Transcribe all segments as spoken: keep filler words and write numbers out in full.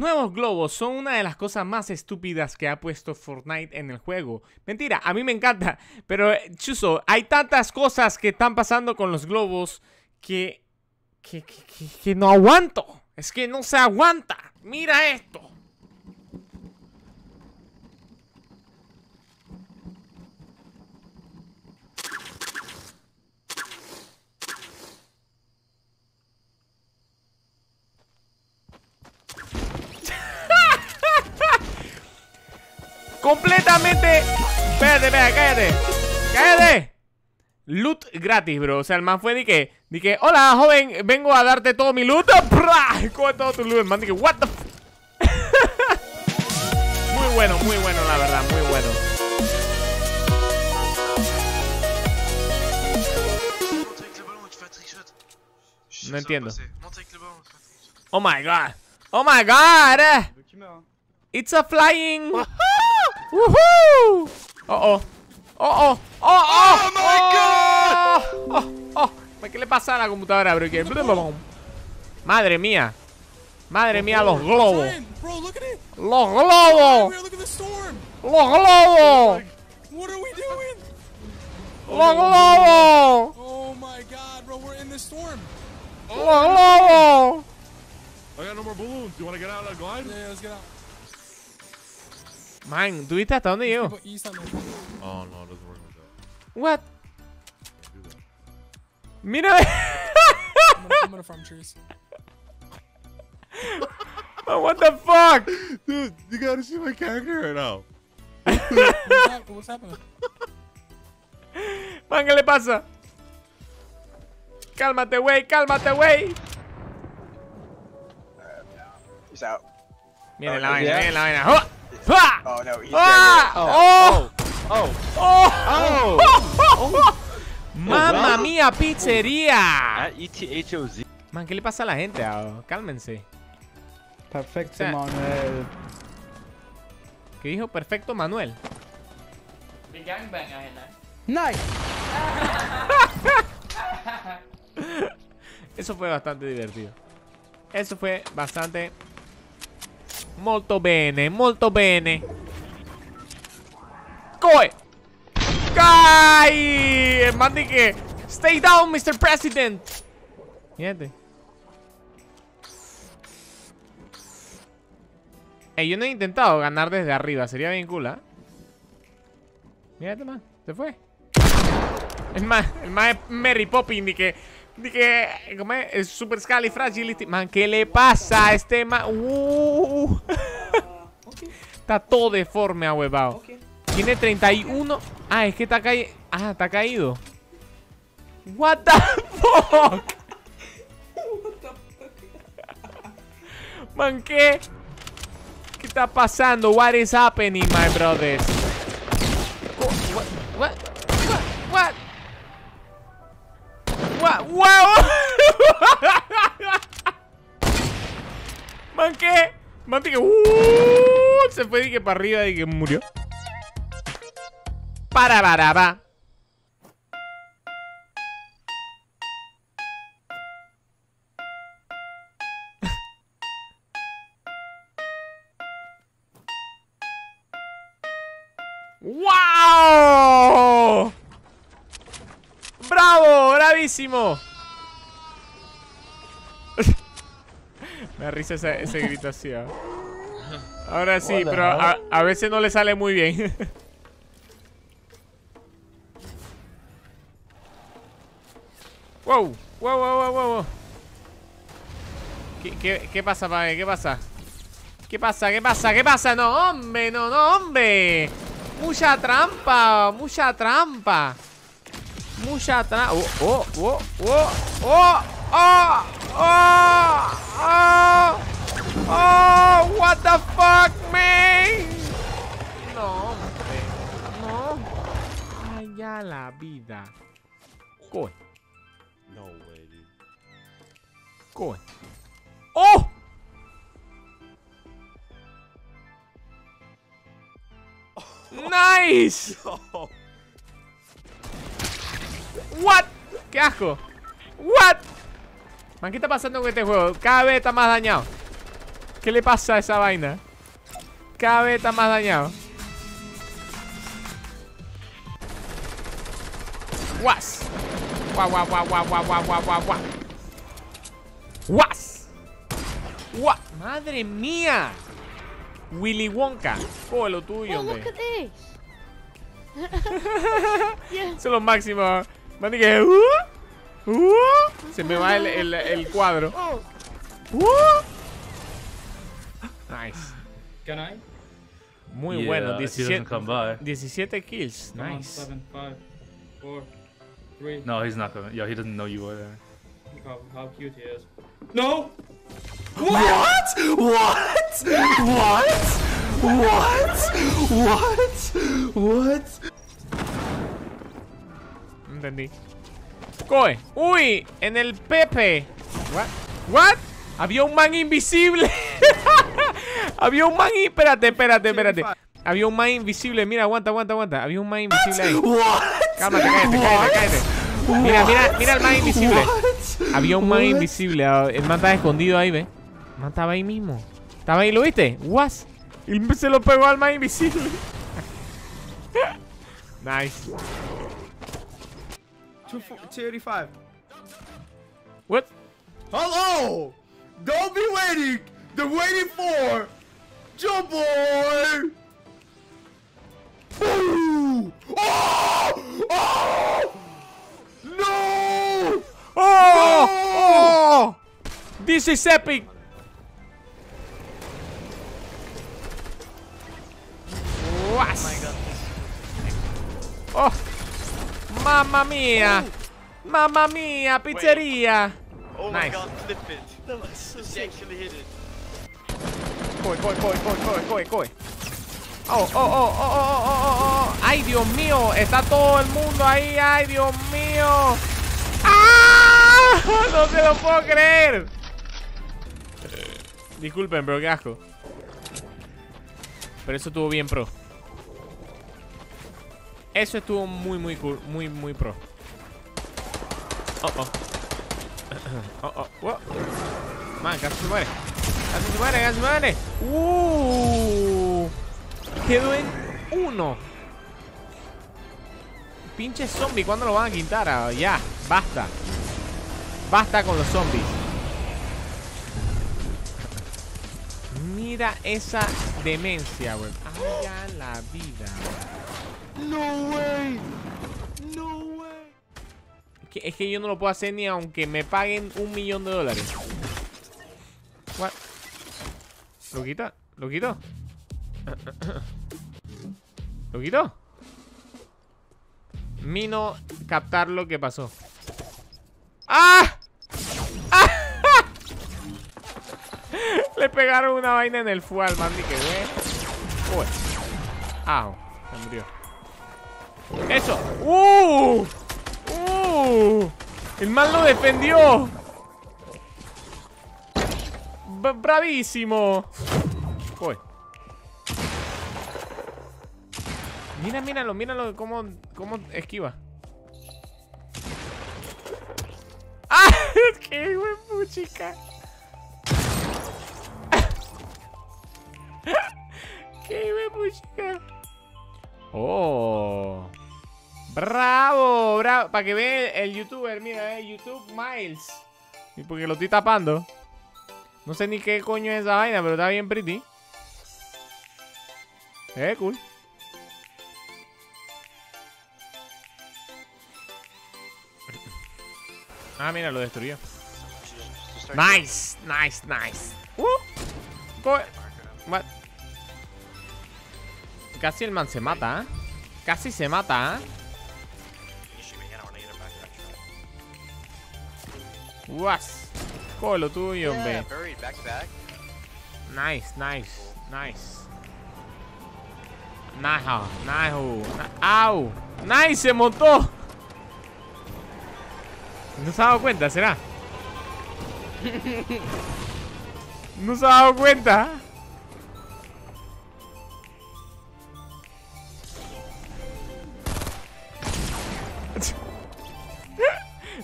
Nuevos globos son una de las cosas más estúpidas que ha puesto Fortnite en el juego. Mentira, a mí me encanta. Pero, chuso, hay tantas cosas que están pasando con los globos que, que, que, que, que no aguanto. Es que no se aguanta. Mira esto. Completamente. Espérate, espérate, cállate. Cállate. Loot gratis, bro. O sea, el man fue de que, de que, hola, joven, vengo a darte todo mi loot. Coge todo tu loot, el man de que, what the f. Muy bueno, muy bueno, la verdad, muy bueno. No entiendo. Oh my god. Oh my god. It's a flying. ¡Woohoo! ¡Oh, oh! ¡Oh, oh! ¡Oh, oh! ¡Oh, my God! ¡Oh, oh! oh. ¿Qué le pasa a la computadora, bro? ¿Qué? ¡Madre mía! ¡Madre mía, los globos! ¡Los globos! ¡Los globos! ¡Los globos! ¡Oh, my God, bro! ¡We're in the storm! ¡Los globos! I got no more balloons. Do you want to get out of that glide? Yeah, let's get out. Man, ¿tú viste hasta dónde llego? Oh, no, it doesn't work like that. What? Do that. Mira. I'm gonna, I'm gonna farm trees. Oh, what the fuck? Dude, you gotta see my character right now. What's happening? Man, ¿qué le pasa? Cálmate, wey, cálmate, wey. He's out. Miren oh, la vaina, yeah. miren la vaina. Oh. Ah! Oh no, he's ah! oh. Oh. Oh. Oh. Oh. Oh. Mamma mía, pizzería. Man, ¿qué le pasa a la gente? Oh, cálmense. Perfecto, o sea, Manuel. ¿Qué dijo perfecto Manuel? Nice. Eso fue bastante divertido. Eso fue bastante Molto bene, molto bene. Coe. ¡Cay! El man dice, stay down, mister President. Fíjate. Eh, yo no he intentado ganar desde arriba. Sería bien cool, ¿eh? Mírate, man. Se fue. El man, el man es Mary Poppins. Dice, dice, ¿cómo es? Es super scali fragility. Man, ¿qué le pasa a este man? Uh. Está todo deforme, ahuevado. Okay. Tiene treinta y uno. Ah, es que está caído. Ah, está caído. What the fuck? What the fuck? Man, ¿qué? ¿Qué está pasando? What is happening, my brothers? Oh, what? What? What? What? What? Wow. Man, ¿qué? Man, que uh, se fue y que para arriba y que murió. Para, para, para. ¡Wow! ¡Bravo! ¡Bravísimo! Me da risa ese, ese grito así. ¿eh? Ahora sí, pero a, a veces no le sale muy bien. Wow, wow, wow, wow, wow. ¿Qué, qué, qué pasa, padre? ¿Qué pasa? ¿Qué pasa? ¿Qué pasa? ¿Qué pasa? No, hombre, no, no, hombre. Mucha trampa, mucha trampa. Mucha trampa. Oh, oh, oh, oh, oh, oh. Oh, oh, oh, what the fuck, man. No, hombre, no. Ay, ya la vida. Cool. No way, dude. Cool. Oh. Nice. What? Qué asco. What? Man, ¿qué está pasando con este juego? Cada vez está más dañado. ¿Qué le pasa a esa vaina? Cada vez está más dañado. ¡Guas! ¡Guau, guau, guau, guau, guau, guau, guau, guau! ¡Guas! ¡Guau! ¡Madre mía! Willy Wonka. ¡Oh, lo tuyo, hombre! Son los máximos. Mati que... Uh, uh, se me va el, el, el cuadro. Uh. Nice. Can I? Muy yeah, bueno. diecisiete, diecisiete kills. Come nice. On, seven, five, four, three. No, he's not coming. Yo, he doesn't know you were there. Look how, how cute he is. No! What? What? What? What? What? What? Entendí. Coe. Uy, en el Pepe. What? What? Había un man invisible. Había un man... Espérate, espérate, espérate. Había un man invisible. Mira, aguanta, aguanta, aguanta. Había un man invisible ahí. Cálmate, cállate, cállate, cállate. Mira, mira, mira el man invisible. Había un man invisible. El man estaba escondido ahí, ¿ves? El man estaba ahí mismo. Estaba ahí, ¿lo viste? What? Y se lo pegó al man invisible. Nice. two eighty-five. What? Hello! Don't be waiting! They're waiting for Jump Boy! Boo! Oh! Oh! No! Oh! Oh! This is epic! Oh my god. Oh! Mamma mia! Oh. Mamma mia! Pizzeria! Oh my nice. God, flip it. That was so sick. Actually hit it. Coe, coe, coe, coe, coe, coe. Oh, oh, oh, oh, oh, oh, oh, oh. Ay, Dios mío. Está todo el mundo ahí. Ay, Dios mío. ¡Ah! No se lo puedo creer. Disculpen, pero qué asco. Pero eso estuvo bien pro. Eso estuvo muy, muy cool. Muy, muy pro. Oh, oh. Oh, oh. Wow. Man, casi se muere. Casi se muere, casi se muere. Uh, quedó en uno. Pinche zombie, ¿cuándo lo van a quitar? Ah, ya, basta. Basta con los zombies. Mira esa demencia, wey. Haga la vida. No way. No way. Es que yo no lo puedo hacer ni aunque me paguen un millón de dólares. What? ¿Lo quita? ¿Lo quito? ¿Lo quito? Mino captar lo que pasó. ¡Ah! ¡Ah! Le pegaron una vaina en el fual, man. Que güey. Uy. ¡Au! Se murió. ¡Eso! ¡Uh! ¡Uh! El man lo defendió. B ¡Bravísimo! Uy. Mira, míralo, míralo cómo, cómo esquiva. ¡Ah! ¡Qué buen puchica! ¡Qué buen puchica! ¡Oh! ¡Bravo! ¡Bravo! Para que vean el youtuber, mira, eh, YouTube Miles. Y porque lo estoy tapando. No sé ni qué coño es esa vaina, pero está bien pretty. Eh, cool. Ah, mira, lo destruyó. Nice, nice, nice. Uh, what? Casi el man se mata, ¿eh? Casi se mata, ¿eh? Was. Coe lo tuyo, hombre. Nice, nice, nice. Nice, nice. ¡Au! ¡Nice! ¡Se montó! No se ha dado cuenta, ¿será? No se ha dado cuenta.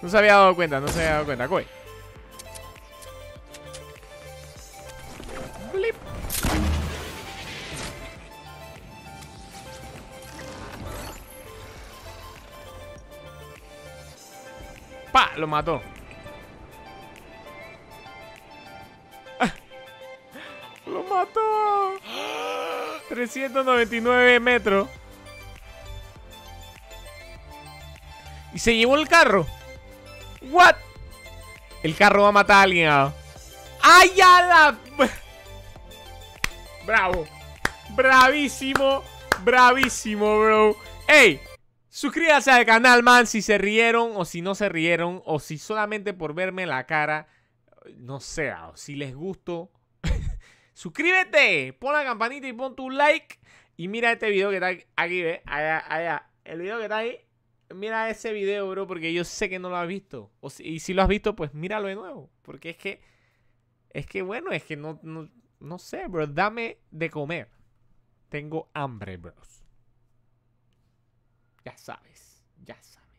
No se había dado cuenta, no se había dado cuenta, Coe. ¡Pa! Lo mató. ¡Lo mató! trescientos noventa y nueve metros. Y se llevó el carro. ¿What? El carro va a matar a alguien. ¿No? ¡Ay, a la! Bravo. Bravísimo. Bravísimo, bro. ¡Ey! Suscríbanse al canal, man, si se rieron o si no se rieron, o si solamente por verme la cara, no sé, o si les gustó. Suscríbete, pon la campanita y pon tu like. Y mira este video que está aquí, ¿ves? Allá, allá. El video que está ahí, mira ese video, bro, porque yo sé que no lo has visto. O si, y si lo has visto, pues míralo de nuevo. Porque es que, es que bueno, es que no, no, no sé, bro, dame de comer. Tengo hambre, bros. Ya sabes, ya sabes.